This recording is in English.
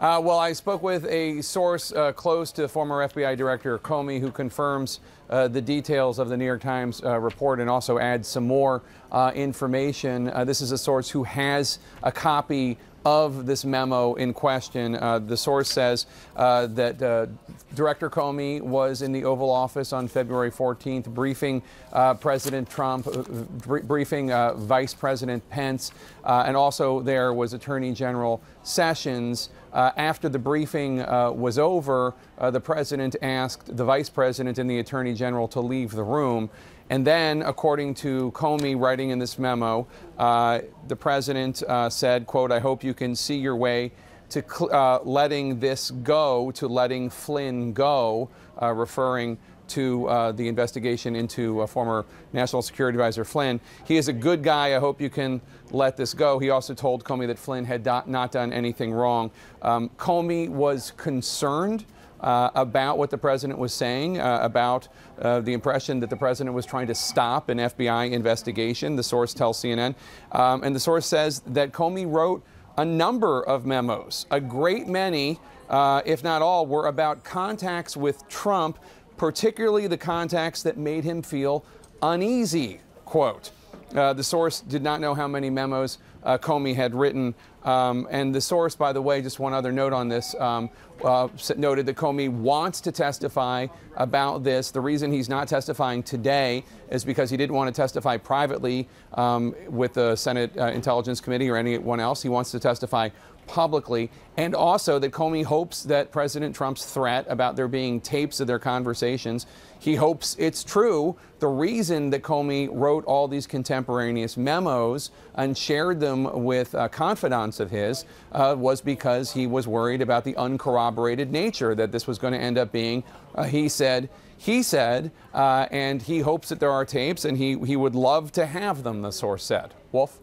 Well, I spoke with a source close to former FBI Director Comey, who confirms the details of the New York Times report and also adds some more information. This is a source who has a copy of this memo in question. The source says that Director Comey was in the Oval Office on February 14th, briefing President Trump, briefing Vice President Pence, and also there was Attorney General Sessions. After the briefing was over, the president asked the vice president and the attorney general to leave the room. And then, according to Comey writing in this memo, the president said, quote, "I hope you can see your way to letting this go, to letting Flynn go," referring to the investigation into former National Security Advisor Flynn. "He is a good guy. I hope you can let this go." He also told Comey that Flynn had not done anything wrong. Comey was concerned about what the president was saying, about the impression that the president was trying to stop an FBI investigation, the source tells CNN. And the source says that Comey wrote a number of memos. A great many, if not all, were about contacts with Trump, particularly the contacts that made him feel uneasy, quote. The source did not know how many memos Comey had written. And the source, by the way, just one other note on this, noted that Comey wants to testify about this. The reason he's not testifying today is because he didn't want to testify privately with the Senate Intelligence Committee or anyone else. He wants to testify publicly, and also that Comey hopes that President Trump's threat about there being tapes of their conversations, he hopes it's true. The reason that Comey wrote all these contemporaneous memos and shared them with confidants of his was because he was worried about the uncorroborated nature that this was going to end up being, he said, and he hopes that there are tapes, and he would love to have them, the source said. Wolf?